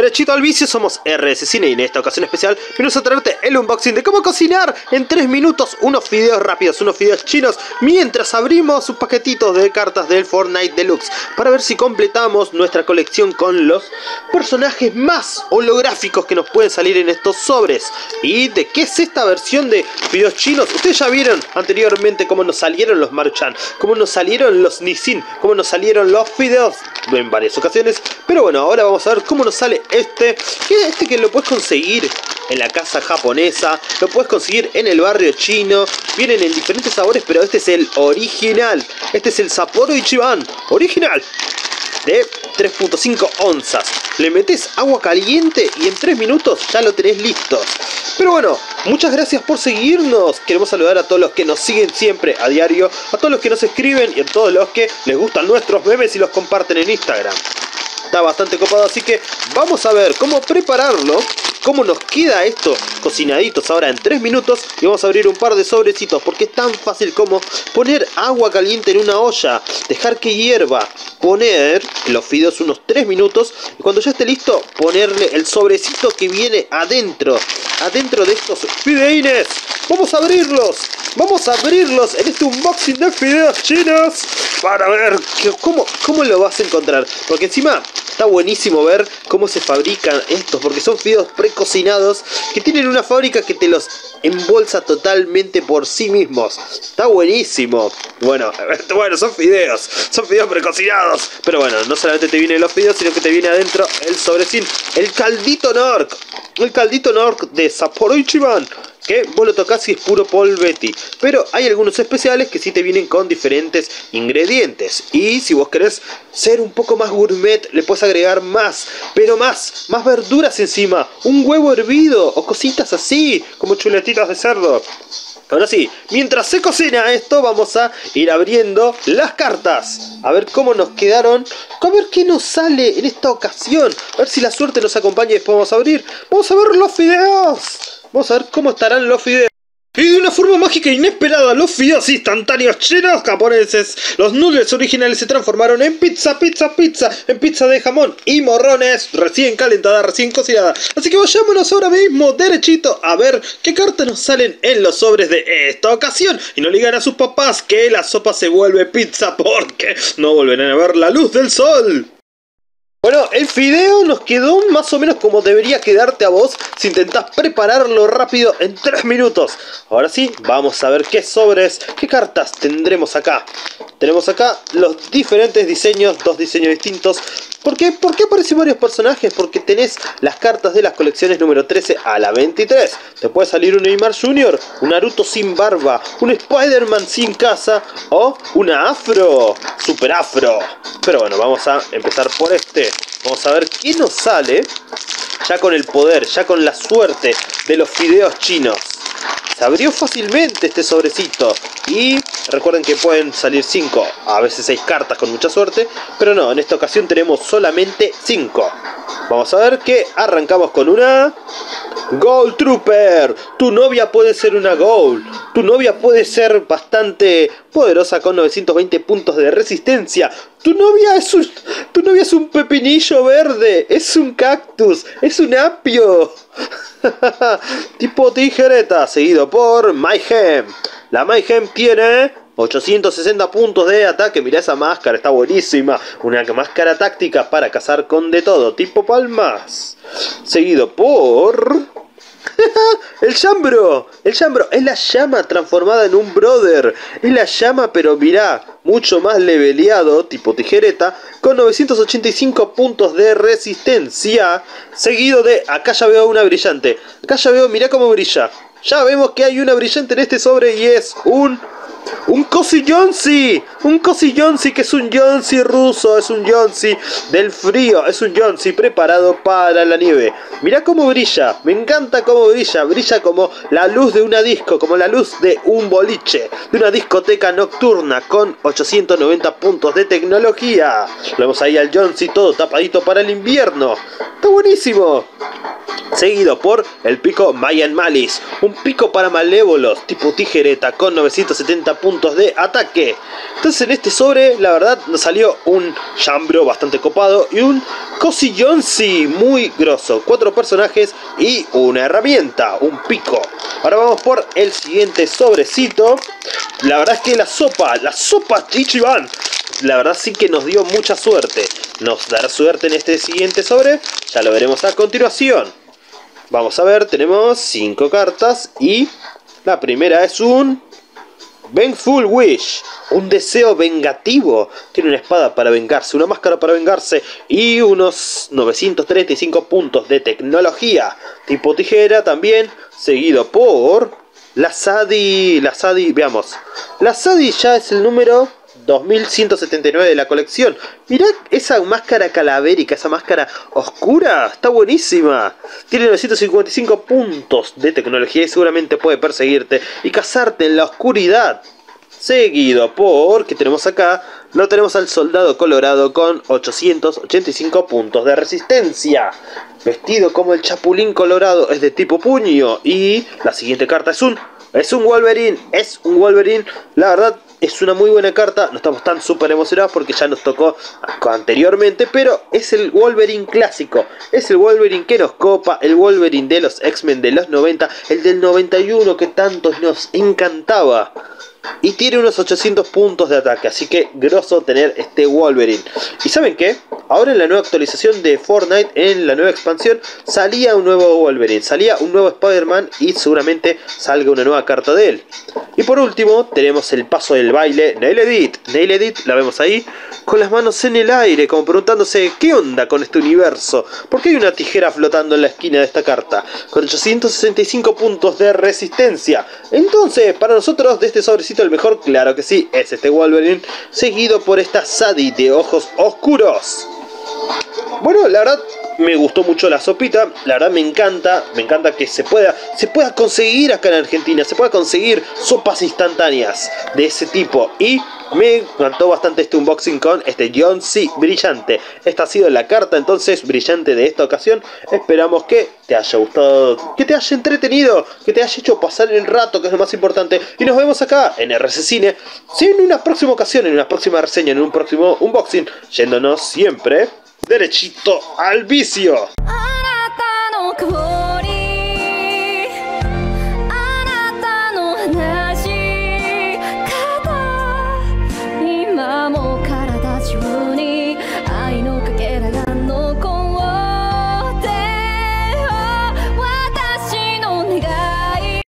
Derechito al vicio, somos RDC Cine y en esta ocasión especial venimos a traerte el unboxing de cómo cocinar en 3 minutos unos fideos rápidos, unos fideos chinos, mientras abrimos sus paquetitos de cartas del Fortnite Deluxe, para ver si completamos nuestra colección con los personajes más holográficos que nos pueden salir en estos sobres. ¿Y de qué es esta versión de fideos chinos? Ustedes ya vieron anteriormente cómo nos salieron los Maruchan, cómo nos salieron los Nissin, cómo nos salieron los fideos en varias ocasiones, pero bueno, ahora vamos a ver cómo nos sale este que lo puedes conseguir en la casa japonesa, lo puedes conseguir en el barrio chino, vienen en diferentes sabores, pero este es el original, este es el Sapporo Ichiban original de 3.5 onzas. Le metes agua caliente y en 3 minutos ya lo tenés listo. Pero bueno, muchas gracias por seguirnos. Queremos saludar a todos los que nos siguen siempre a diario, a todos los que nos escriben y a todos los que les gustan nuestros memes y los comparten en Instagram. Está bastante copado, así que vamos a ver cómo prepararlo, cómo nos queda esto cocinaditos ahora en 3 minutos. Y vamos a abrir un par de sobrecitos, porque es tan fácil como poner agua caliente en una olla, dejar que hierva, poner los fideos unos 3 minutos y cuando ya esté listo, ponerle el sobrecito que viene adentro de estos fideines. Vamos a abrirlos, en este unboxing de fideos chinos para ver cómo lo vas a encontrar, porque encima está buenísimo ver cómo se fabrican estos, porque son fideos precocinados que tienen una fábrica que te los embolsa totalmente por sí mismos. Está buenísimo. Bueno, son fideos precocinados, pero bueno, no solamente te vienen los fideos, sino que te viene adentro el sobrecín, el caldito nork de Sapporo Ichiban, que vos lo tocas y es puro polvetti, pero hay algunos especiales que sí te vienen con diferentes ingredientes, y si vos querés ser un poco más gourmet le podés agregar más, pero más verduras encima, un huevo hervido o cositas así como chuletitas de cerdo. Ahora sí, mientras se cocina esto, vamos a ir abriendo las cartas, a ver cómo nos quedaron, a ver qué nos sale en esta ocasión, a ver si la suerte nos acompaña y después vamos a abrir. Vamos a ver los fideos. Vamos a ver cómo estarán los fideos. Y de una forma mágica e inesperada, los fideos instantáneos chinos japoneses, los noodles originales se transformaron en pizza, en pizza de jamón y morrones, recién calentada, recién cocinada. Así que vayámonos ahora mismo derechito a ver qué cartas nos salen en los sobres de esta ocasión. Y no le digan a sus papás que la sopa se vuelve pizza, porque no volverán a ver la luz del sol. Bueno, el fideo nos quedó más o menos como debería quedarte a vos si intentás prepararlo rápido en 3 minutos. Ahora sí, vamos a ver qué cartas tendremos acá. Tenemos acá los diferentes diseños, 2 diseños distintos. ¿Por qué aparecen varios personajes? Porque tenés las cartas de las colecciones número 13 a la 23. Te puede salir un Neymar Jr., un Naruto sin barba, un Spider-Man sin casa o una afro, super afro. Pero bueno, vamos a empezar por este. Vamos a ver qué nos sale ya con el poder, ya con la suerte de los fideos chinos. Se abrió fácilmente este sobrecito y recuerden que pueden salir 5, a veces 6 cartas con mucha suerte, pero no, en esta ocasión tenemos solamente 5. Vamos a ver que arrancamos con una Gold Trooper. Tu novia puede ser una Gold. Tu novia puede ser bastante poderosa con 920 puntos de resistencia. Tu novia es un pepinillo verde, es un cactus, es un apio. Tipo tijereta, seguido por Mayhem. La Mayhem tiene 860 puntos de ataque. Mirá esa máscara, está buenísima. Una máscara táctica para cazar con de todo, tipo palmas. Seguido por... El chambro es la llama transformada en un brother. Es la llama, pero mirá, mucho más leveleado, tipo tijereta, con 985 puntos de resistencia. Seguido de... acá ya veo una brillante. Acá ya veo, mirá cómo brilla. Ya vemos que hay una brillante en este sobre y es un Cosi Jonsi. Un Cosi Jonsi que es un Jonsi ruso, es un Jonsi del frío, es un Jonsi preparado para la nieve. Mirá cómo brilla, me encanta cómo brilla. Brilla como la luz de una disco, como la luz de un boliche, de una discoteca nocturna, con 890 puntos de tecnología. Lo vemos ahí al Jonsi todo tapadito para el invierno. Está buenísimo. seguido por el pico Mayan Malis, un pico para malévolos tipo tijereta con 970 puntos de ataque. Entonces en este sobre la verdad nos salió un chambro bastante copado y un Cosi Jonsi muy grosso, 4 personajes y una herramienta, un pico. Ahora vamos por el siguiente sobrecito. La verdad es que la sopa Ichiban, la verdad sí que nos dio mucha suerte. Nos dará suerte en este siguiente sobre, ya lo veremos a continuación. Vamos a ver, tenemos 5 cartas y la primera es un Vengeful Wish, un deseo vengativo. Tiene una espada para vengarse, una máscara para vengarse y unos 935 puntos de tecnología tipo tijera también, seguido por la Sadie. La Sadie, veamos, la Sadie ya es el número 2179 de la colección. Mirá esa máscara calavérica, esa máscara oscura, está buenísima. Tiene 955 puntos de tecnología y seguramente puede perseguirte y cazarte en la oscuridad. Seguido por, que tenemos acá, lo tenemos al soldado colorado con 885 puntos de resistencia. Vestido como el Chapulín Colorado, es de tipo puño. Y la siguiente carta es un Wolverine, la verdad es una muy buena carta, no estamos tan súper emocionados porque ya nos tocó anteriormente, pero es el Wolverine clásico, es el Wolverine que nos copa, el Wolverine de los X-Men de los 90, el del 91 que tanto nos encantaba. Y tiene unos 800 puntos de ataque, así que grosso tener este Wolverine. ¿Y saben qué? Ahora en la nueva actualización de Fortnite, en la nueva expansión, salía un nuevo Wolverine, salía un nuevo Spider-Man y seguramente salga una nueva carta de él. Y por último tenemos el paso del baile, Nail Edit. Nail Edit, la vemos ahí, con las manos en el aire, como preguntándose ¿qué onda con este universo? ¿Por qué hay una tijera flotando en la esquina de esta carta? Con 865 puntos de resistencia. Entonces, para nosotros de este sobre el mejor, claro que sí, es este Wolverine, seguido por esta Sadie de ojos oscuros. Bueno, la verdad me gustó mucho la sopita, la verdad me encanta que se pueda conseguir acá en Argentina, se pueda conseguir sopas instantáneas de ese tipo. Y me encantó bastante este unboxing con este Chonsi brillante. Esta ha sido la carta entonces brillante de esta ocasión. Esperamos que te haya gustado, que te haya entretenido, que te haya hecho pasar el rato, que es lo más importante. Y nos vemos acá en RDC Cine, sí, en una próxima ocasión, en una próxima reseña, en un próximo unboxing, yéndonos siempre derechito al vicio.